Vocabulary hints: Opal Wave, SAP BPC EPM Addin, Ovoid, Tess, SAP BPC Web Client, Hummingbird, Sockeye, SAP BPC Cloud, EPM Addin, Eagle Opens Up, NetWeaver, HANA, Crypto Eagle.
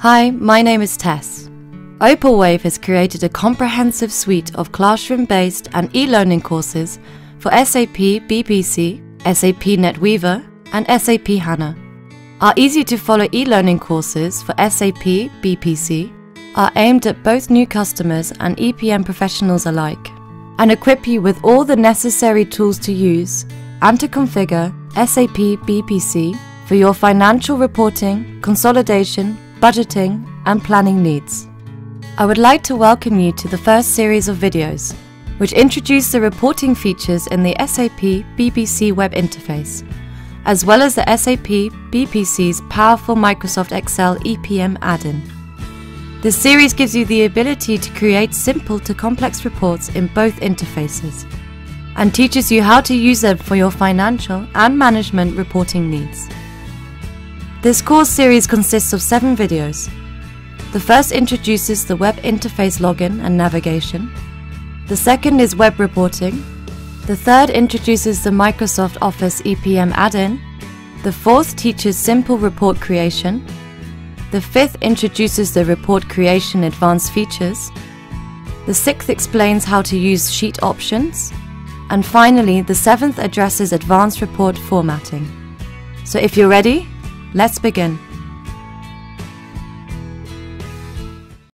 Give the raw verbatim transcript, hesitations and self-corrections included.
Hi, my name is Tess. Opal Wave has created a comprehensive suite of classroom-based and e-learning courses for S A P B P C, S A P NetWeaver, and S A P HANA. Our easy-to-follow e-learning courses for S A P B P C are aimed at both new customers and E P M professionals alike, and equip you with all the necessary tools to use and to configure S A P B P C for your financial reporting, consolidation, budgeting and planning needs. I would like to welcome you to the first series of videos, which introduce the reporting features in the S A P B P C web interface, as well as the S A P B P C's powerful Microsoft Excel E P M Addin. This series gives you the ability to create simple to complex reports in both interfaces, and teaches you how to use them for your financial and management reporting needs. This course series consists of seven videos. The first introduces the web interface login and navigation. The second is web reporting. The third introduces the Microsoft Office E P M add-in. The fourth teaches simple report creation. The fifth introduces the report creation advanced features. The sixth explains how to use sheet options. And finally, the seventh addresses advanced report formatting. So if you're ready, let's begin.